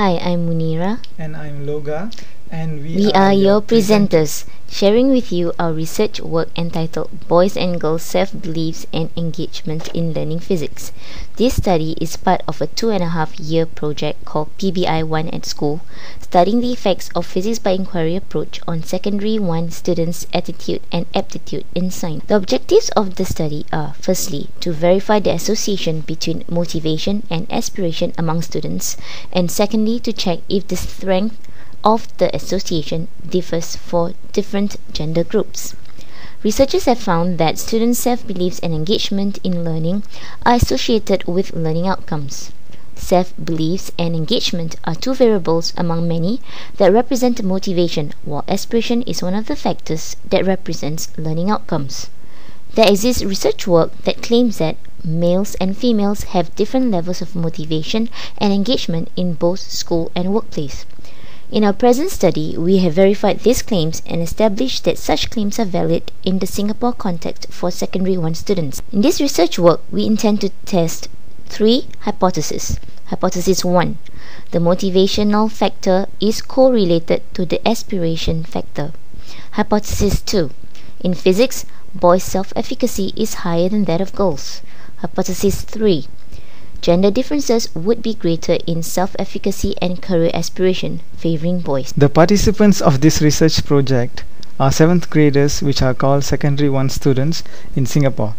Hi, I'm Munira. And I'm Loga. And we are your presenters, sharing with you our research work entitled Boys and Girls Self-Beliefs and Engagement in Learning Physics. This study is part of a 2.5-year project called PBI One at School, studying the effects of physics by inquiry approach on secondary 1 students' attitude and aptitude in science. The objectives of the study are, firstly, to verify the association between motivation and aspiration among students, and secondly, to check if the strength of the association differs for different gender groups. Researchers have found that students' self-beliefs and engagement in learning are associated with learning outcomes. Self-beliefs and engagement are two variables among many that represent motivation, while aspiration is one of the factors that represents learning outcomes. There exists research work that claims that males and females have different levels of motivation and engagement in both school and workplace. In our present study, we have verified these claims and established that such claims are valid in the Singapore context for secondary 1 students. In this research work, we intend to test 3 hypotheses. Hypothesis 1. The motivational factor is correlated to the aspiration factor. Hypothesis 2. In physics, boys' self-efficacy is higher than that of girls. Hypothesis 3. Gender differences would be greater in self-efficacy and career aspiration, favoring boys. The participants of this research project are 7th graders, which are called secondary 1 students in Singapore.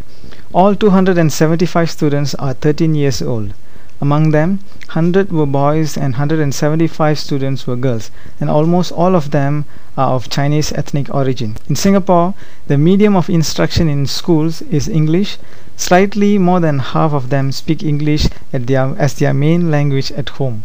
All 275 students are 13 years old. Among them, 100 were boys and 175 students were girls, and almost all of them are of Chinese ethnic origin. In Singapore, the medium of instruction in schools is English. Slightly more than half of them speak English as their main language at home.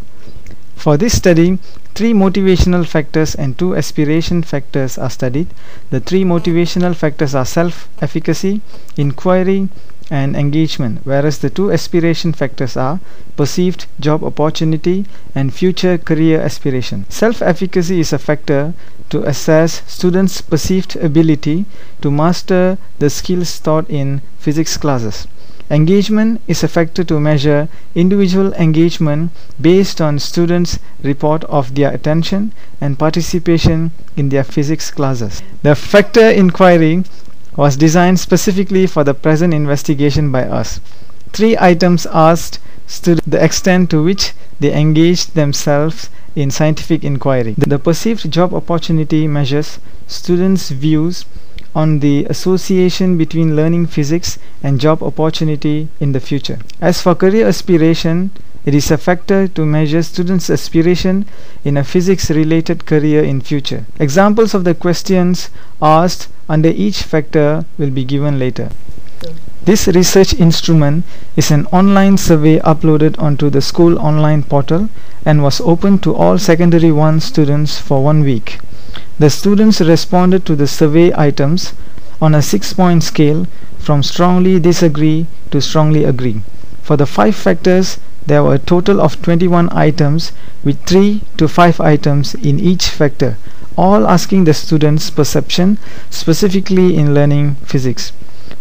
For this study, 3 motivational factors and 2 aspiration factors are studied. The 3 motivational factors are self-efficacy, inquiry, and engagement, whereas the 2 aspiration factors are perceived job opportunity and future career aspiration. Self-efficacy is a factor to assess students' perceived ability to master the skills taught in physics classes. Engagement is a factor to measure individual engagement based on students' report of their attention and participation in their physics classes. The factor inquiry was designed specifically for the present investigation by us. 3 items asked students the extent to which they engaged themselves in scientific inquiry. The perceived job opportunity measures students' views on the association between learning physics and job opportunity in the future. As for career aspiration, it is a factor to measure students' aspiration in a physics-related career in future. Examples of the questions asked under each factor will be given later. This research instrument is an online survey uploaded onto the school online portal and was open to all secondary 1 students for 1 week. The students responded to the survey items on a 6-point scale from strongly disagree to strongly agree. For the 5 factors, there were a total of 21 items with 3 to 5 items in each factor, all asking the students' perception specifically in learning physics.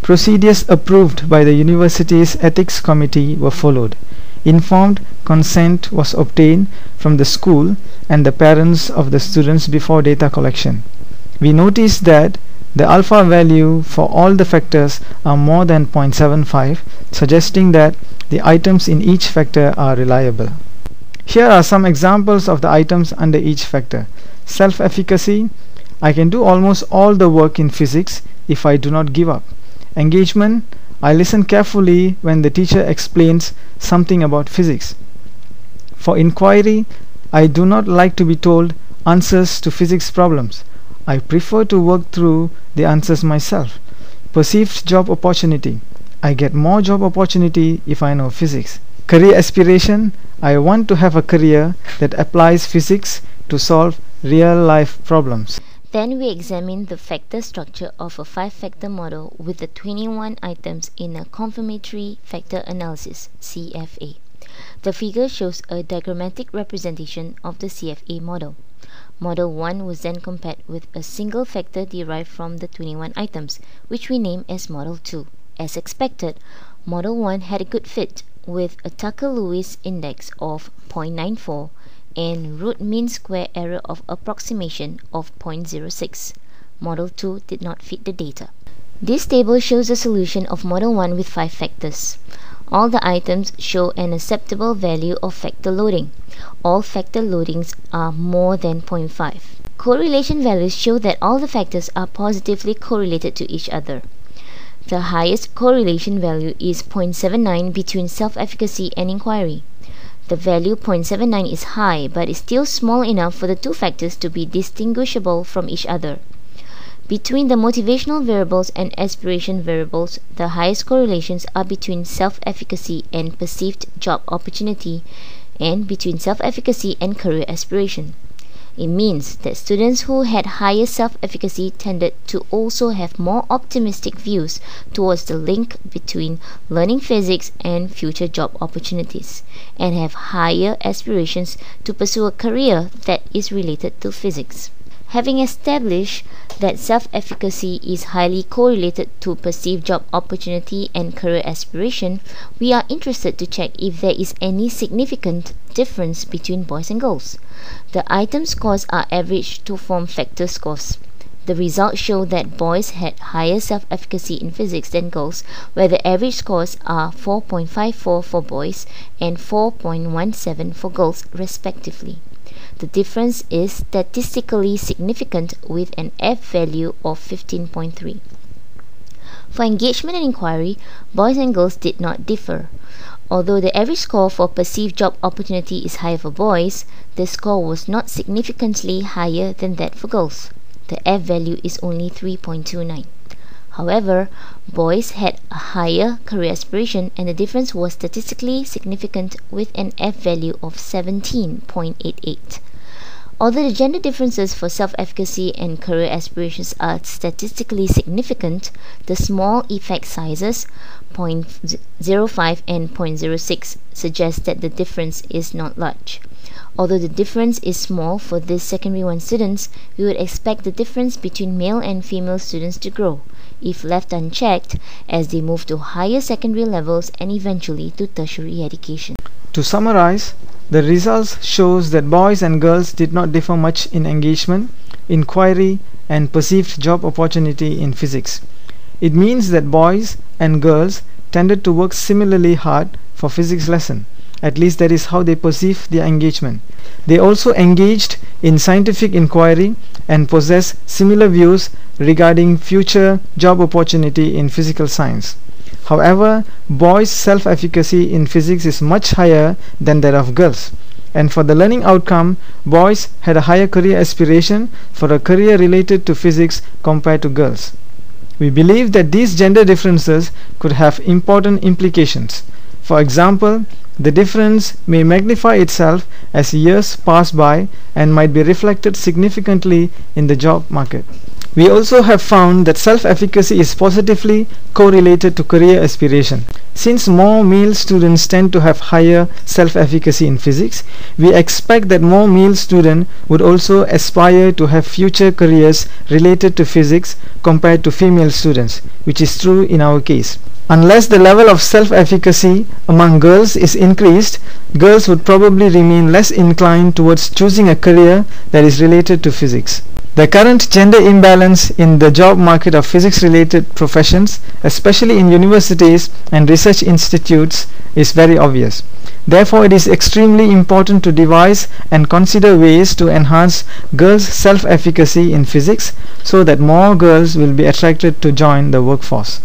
Procedures approved by the university's ethics committee were followed. Informed consent was obtained from the school and the parents of the students before data collection. We noticed that the alpha value for all the factors are more than 0.75, suggesting that the items in each factor are reliable. Here are some examples of the items under each factor. Self-efficacy: I can do almost all the work in physics if I do not give up. Engagement: I listen carefully when the teacher explains something about physics. For inquiry, I do not like to be told answers to physics problems. I prefer to work through the answers myself. Perceived job opportunity: I get more job opportunity if I know physics. Career aspiration: I want to have a career that applies physics to solve real-life problems. Then we examine the factor structure of a 5-factor model with the 21 items in a confirmatory factor analysis, CFA. The figure shows a diagrammatic representation of the CFA model. Model 1 was then compared with a single factor derived from the 21 items, which we name as Model 2. As expected, Model 1 had a good fit with a Tucker-Lewis index of 0.94 and root mean square error of approximation of 0.06. Model 2 did not fit the data. This table shows the solution of Model 1 with 5 factors. All the items show an acceptable value of factor loading. All factor loadings are more than 0.5. Correlation values show that all the factors are positively correlated to each other. The highest correlation value is 0.79 between self-efficacy and inquiry. The value 0.79 is high but is still small enough for the two factors to be distinguishable from each other. Between the motivational variables and aspiration variables, the highest correlations are between self-efficacy and perceived job opportunity, and between self-efficacy and career aspiration. It means that students who had higher self-efficacy tended to also have more optimistic views towards the link between learning physics and future job opportunities, and have higher aspirations to pursue a career that is related to physics. Having established that self-efficacy is highly correlated to perceived job opportunity and career aspiration, we are interested to check if there is any significant difference between boys and girls. The item scores are averaged to form factor scores. The results show that boys had higher self-efficacy in physics than girls, where the average scores are 4.54 for boys and 4.17 for girls respectively. The difference is statistically significant with an F value of 15.3. For engagement and inquiry, boys and girls did not differ. Although the average score for perceived job opportunity is higher for boys, the score was not significantly higher than that for girls. The F value is only 3.29. However, boys had a higher career aspiration and the difference was statistically significant with an F value of 17.88. Although the gender differences for self-efficacy and career aspirations are statistically significant, the small effect sizes, 0.05 and 0.06, suggest that the difference is not large. Although the difference is small for these secondary 1 students, we would expect the difference between male and female students to grow, if left unchecked, as they move to higher secondary levels and eventually to tertiary education. To summarize, the results shows that boys and girls did not differ much in engagement, inquiry, and perceived job opportunity in physics. It means that boys and girls tended to work similarly hard for physics lesson. At least that is how they perceive their engagement. They also engaged in scientific inquiry and possess similar views regarding future job opportunity in physical science. However, boys' self-efficacy in physics is much higher than that of girls. And for the learning outcome, boys had a higher career aspiration for a career related to physics compared to girls. We believe that these gender differences could have important implications. For example, the difference may magnify itself as years pass by and might be reflected significantly in the job market. We also have found that self-efficacy is positively correlated to career aspiration. Since more male students tend to have higher self-efficacy in physics, we expect that more male students would also aspire to have future careers related to physics compared to female students, which is true in our case. Unless the level of self-efficacy among girls is increased, girls would probably remain less inclined towards choosing a career that is related to physics. The current gender imbalance in the job market of physics-related professions, especially in universities and research institutes, is very obvious. Therefore, it is extremely important to devise and consider ways to enhance girls' self-efficacy in physics so that more girls will be attracted to join the workforce.